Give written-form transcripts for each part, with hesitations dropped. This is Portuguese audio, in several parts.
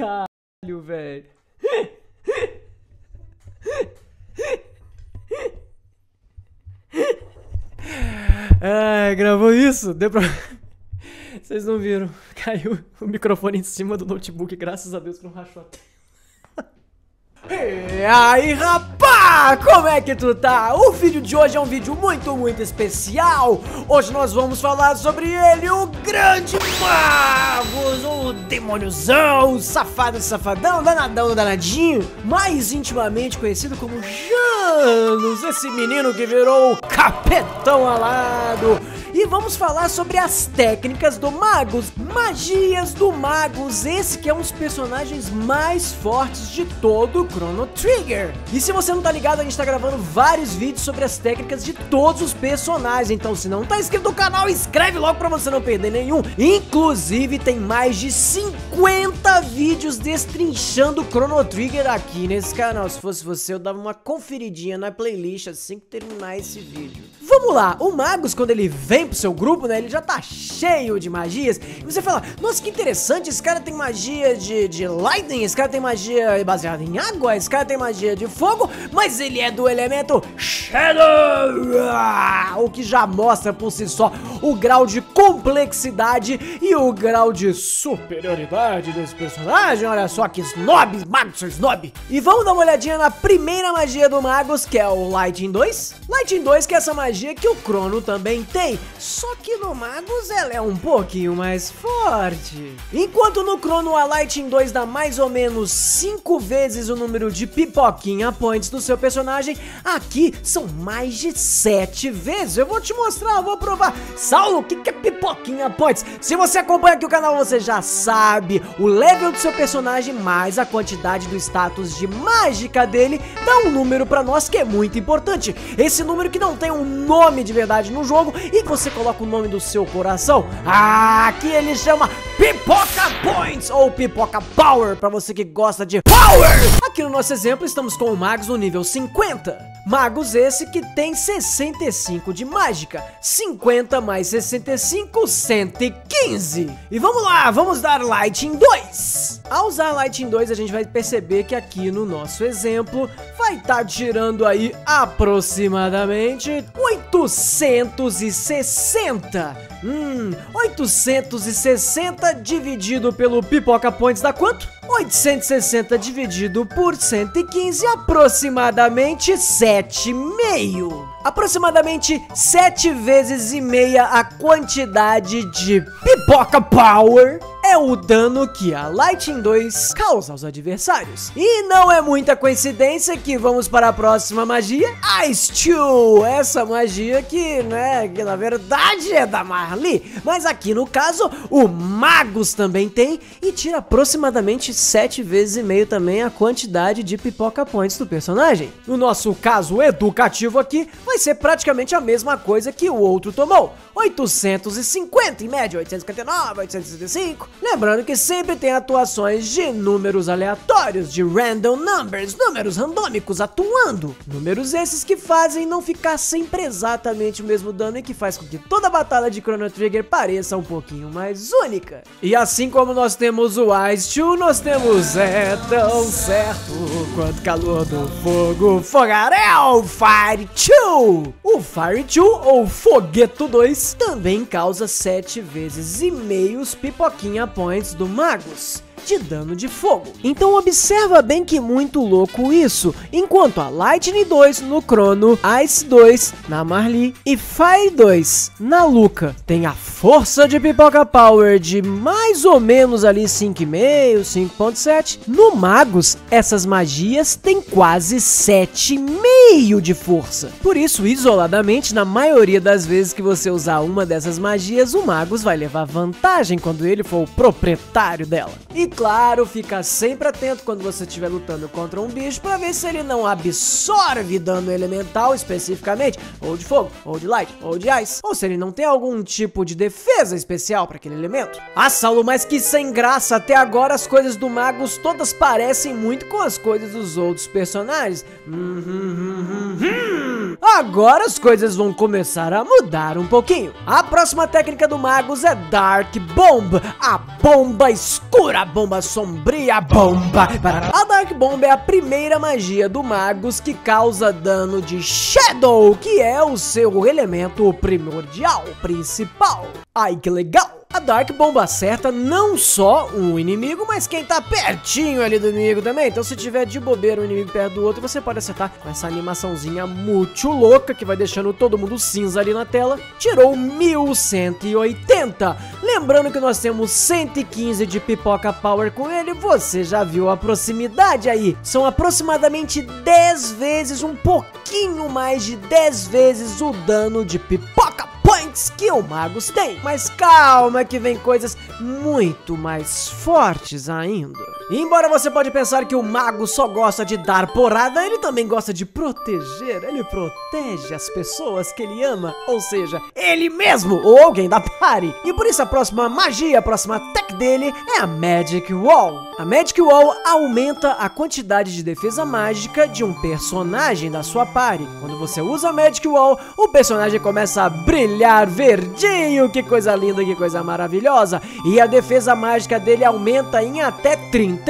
Caralho, velho. É, gravou isso? Deu pra... Vocês não viram. Caiu o microfone em cima do notebook, graças a Deus que não rachou a tela. E aí, rapá! Como é que tu tá? O vídeo de hoje é um vídeo muito especial. Hoje nós vamos falar sobre ele, o grande Magus, o demôniozão, o safado, safadão, danadão, danadinho, mais intimamente conhecido como Janus, esse menino que virou o capetão alado. E vamos falar sobre as técnicas do Magus, magias do Magus, esse que é um dos personagens mais fortes de todo o Chrono Trigger. E se você não tá ligado, a gente tá gravando vários vídeos sobre as técnicas de todos os personagens, então se não tá inscrito no canal, inscreve logo pra você não perder nenhum. Inclusive tem mais de 50 vídeos destrinchando o Chrono Trigger aqui nesse canal. Se fosse você, eu dava uma conferidinha na playlist assim que terminar esse vídeo. Vamos lá, o Magus, quando ele vem pro seu grupo, né, ele já tá cheio de magias, e você fala, nossa, que interessante, esse cara tem magia de lightning, esse cara tem magia baseada em água, esse cara tem magia de fogo, mas ele é do elemento Shadow, o que já mostra por si só o grau de complexidade e o grau de superioridade desse personagem. Olha só que snob, Magus, seu snob. E vamos dar uma olhadinha na primeira magia do Magus, que é o Lightning 2, que é essa magia que o Crono também tem. Só que no Magus ela é um pouquinho mais forte. Enquanto no Crono a Lightning 2 dá mais ou menos 5 vezes o número de pipoquinha points do seu personagem, aqui são mais de 7 vezes. Eu vou te mostrar, eu vou provar. Saulo, o que é pipoquinha points? Se você acompanha aqui o canal, você já sabe. O level do seu personagem mais a quantidade do status de mágica dele dá um número pra nós que é muito importante. Esse número que não tem um nome de verdade no jogo, e você coloca o nome do seu coração. Aqui ele chama Pipoca Points ou Pipoca Power, pra você que gosta de Power. Aqui no nosso exemplo estamos com o Magus no nível 50. Magus esse que tem 65 de mágica. 50 mais 65, 115. E vamos lá, vamos dar Lightning 2. Ao usar Lightning 2, a gente vai perceber que aqui no nosso exemplo vai estar tirando aí aproximadamente 860. 860 dividido pelo Pipoca Points dá quanto? 860 dividido por 115, aproximadamente 7,5. Aproximadamente 7 vezes e meia a quantidade de Pipoca Power é o dano que a Lightning 2 causa aos adversários. E não é muita coincidência que vamos para a próxima magia, a Stew. Essa magia que, né, que na verdade é da Marley, mas aqui no caso o Magus também tem e tira aproximadamente 7 vezes e meio também a quantidade de pipoca points do personagem. No nosso caso educativo aqui vai ser praticamente a mesma coisa que o outro tomou, 850 em média, 859, 865. Lembrando que sempre tem atuações de números aleatórios, de random numbers, números randômicos atuando. Números esses que fazem não ficar sempre exatamente o mesmo dano e que faz com que toda a batalha de Chrono Trigger pareça um pouquinho mais única. E assim como nós temos o Ice Two, nós temos é tão certo quanto calor do fogo, fogaréu, Fire Two. O Fire Two ou Fogueto 2 também causa 7 vezes e meios pipoquinha points do Magus de dano de fogo. Então observa bem que muito louco isso. Enquanto a Lightning 2 no Crono, Ice 2 na Marley e Fire 2 na Luca tem a força de Pipoca Power de mais ou menos ali 5,5, 5,7. No Magus, essas magias têm quase 7,5 de força. Por isso, isoladamente, na maioria das vezes que você usar uma dessas magias, o Magus vai levar vantagem quando ele for o proprietário dela. E claro, fica sempre atento quando você estiver lutando contra um bicho pra ver se ele não absorve dano elemental especificamente, ou de fogo, ou de light, ou de ice, ou se ele não tem algum tipo de defesa especial pra aquele elemento. Ah, Saulo, mas que sem graça, até agora as coisas do Magus todas parecem muito com as coisas dos outros personagens. Agora as coisas vão começar a mudar um pouquinho. A próxima técnica do Magus é Dark Bomb, a bomba escura, a bomba sombria, a bomba. A Dark Bomb é a primeira magia do Magus que causa dano de Shadow, que é o seu elemento primordial, principal. Ai, que legal! A Dark Bomb acerta não só um inimigo, mas quem tá pertinho ali do inimigo também. Então se tiver de bobeira um inimigo perto do outro, você pode acertar com essa animaçãozinha muito louca que vai deixando todo mundo cinza ali na tela. Tirou 1180. Lembrando que nós temos 115 de pipoca power com ele. Você já viu a proximidade aí. São aproximadamente 10 vezes, um pouquinho mais de 10 vezes o dano de pipoca points que o Magus tem. Mas calma que vem coisas muito mais fortes ainda. E embora você pode pensar que o Magus só gosta de dar porrada, ele também gosta de proteger. Ele protege as pessoas que ele ama, ou seja, ele mesmo ou alguém da party. E por isso a próxima magia, a próxima tech dele é a Magic Wall. A Magic Wall aumenta a quantidade de defesa mágica de um personagem da sua party. Quando você usa a Magic Wall, o personagem começa a brilhar verdinho. Que coisa linda, que coisa maravilhosa. E a defesa mágica dele aumenta em até 33%.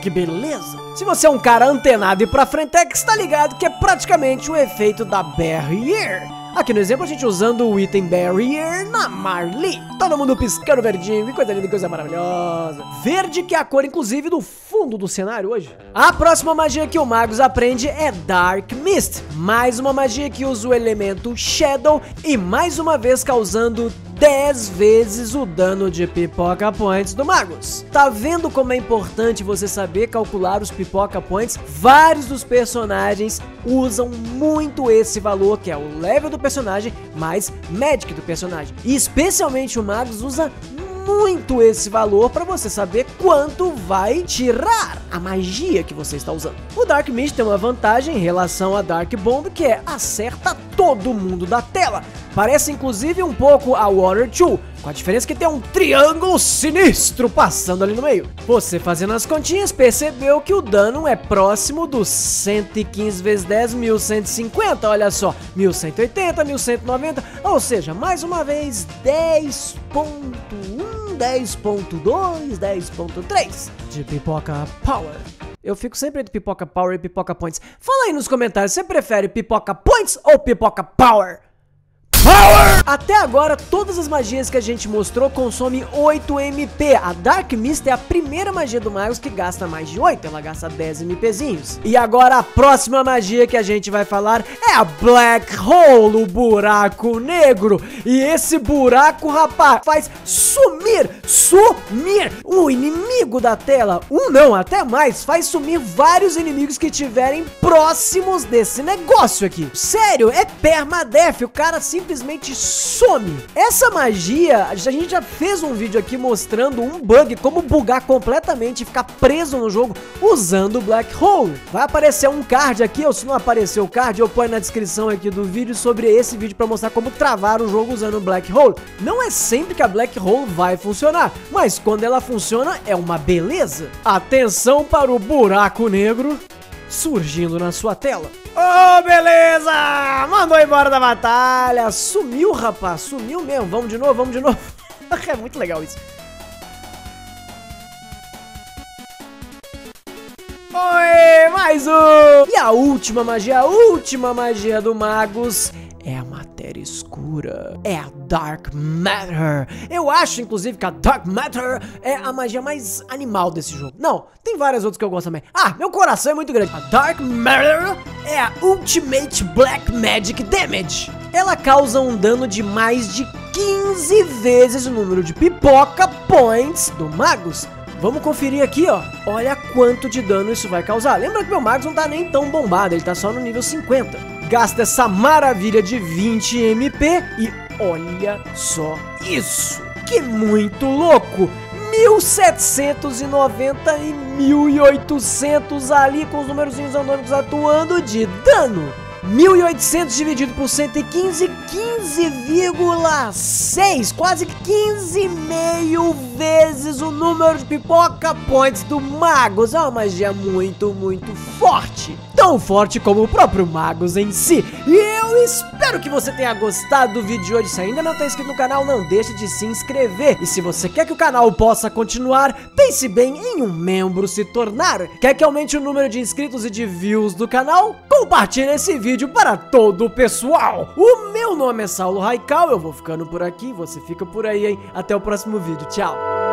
Que beleza. Se você é um cara antenado e pra frente, é que está ligado que é praticamente o efeito da Barrier. Aqui no exemplo a gente usando o item Barrier na Marley. Todo mundo piscando verdinho, que coisa linda, que coisa maravilhosa. Verde que é a cor inclusive do fundo do cenário hoje. A próxima magia que o Magus aprende é Dark Mist. Mais uma magia que usa o elemento Shadow e mais uma vez causando 10 vezes o dano de pipoca points do Magus. Tá vendo como é importante você saber calcular os pipoca points? Vários dos personagens usam muito esse valor, que é o level do personagem mais magic do personagem. E especialmente o Magus usa muito esse valor para você saber quanto vai tirar a magia que você está usando. O Dark Mist tem uma vantagem em relação a Dark Bomb, que é acerta todo mundo da tela. Parece inclusive um pouco a Water 2, com a diferença que tem um triângulo sinistro passando ali no meio. Você fazendo as continhas percebeu que o dano é próximo dos 115 vezes 10, 1150, olha só, 1180, 1190, ou seja, mais uma vez 10.1. 10.2, 10.3 de pipoca power. Eu fico sempre entre pipoca power e pipoca points. Fala aí nos comentários, você prefere pipoca points ou pipoca power? Power! Até agora, todas as magias que a gente mostrou consomem 8 MP. A Dark Mist é a primeira magia do Magus que gasta mais de 8, ela gasta 10 MPzinhos. E agora a próxima magia que a gente vai falar é a Black Hole, o buraco negro. E esse buraco, rapaz, faz sumir um inimigo da tela. Não, até mais, faz sumir vários inimigos que tiverem próximos desse negócio aqui. Sério, é permadef, o cara simplesmente some. Essa magia, a gente já fez um vídeo aqui mostrando um bug, como bugar completamente e ficar preso no jogo usando o Black Hole. Vai aparecer um card aqui, ou se não aparecer o card, eu ponho na descrição aqui do vídeo sobre esse vídeo para mostrar como travar o jogo usando o Black Hole. Não é sempre que a Black Hole vai funcionar, mas quando ela funciona é uma beleza. Atenção para o buraco negro surgindo na sua tela. Oh, beleza! Mandou embora da batalha. Sumiu, rapaz. Sumiu mesmo. Vamos de novo. É muito legal isso. Oi, mais um! E a última magia do Magus é a matéria escura. É a Dark Matter. Eu acho, inclusive, que a Dark Matter é a magia mais animal desse jogo. Não, tem várias outras que eu gosto também. Ah, meu coração é muito grande. A Dark Matter é a Ultimate Black Magic Damage. Ela causa um dano de mais de 15 vezes o número de pipoca points do Magus. Vamos conferir aqui, ó. Olha quanto de dano isso vai causar. Lembra que meu Magus não tá nem tão bombado, ele tá só no nível 50. Gasta essa maravilha de 20 MP e olha só isso, que muito louco! 1790 e 1800 ali com os numerozinhos randômicos atuando de dano. 1.800 dividido por 115, 15,6, quase 15,5 vezes o número de pipoca points do Magus. É uma magia muito, muito forte. Tão forte como o próprio Magus em si. E eu espero que você tenha gostado do vídeo de hoje. Se ainda não está inscrito no canal, não deixe de se inscrever. E se você quer que o canal possa continuar, pense bem em um membro se tornar. Quer que aumente o número de inscritos e de views do canal? Compartilhe esse vídeo para todo o pessoal. O meu nome é Saulo Raical, eu vou ficando por aqui, você fica por aí, hein? Até o próximo vídeo, tchau!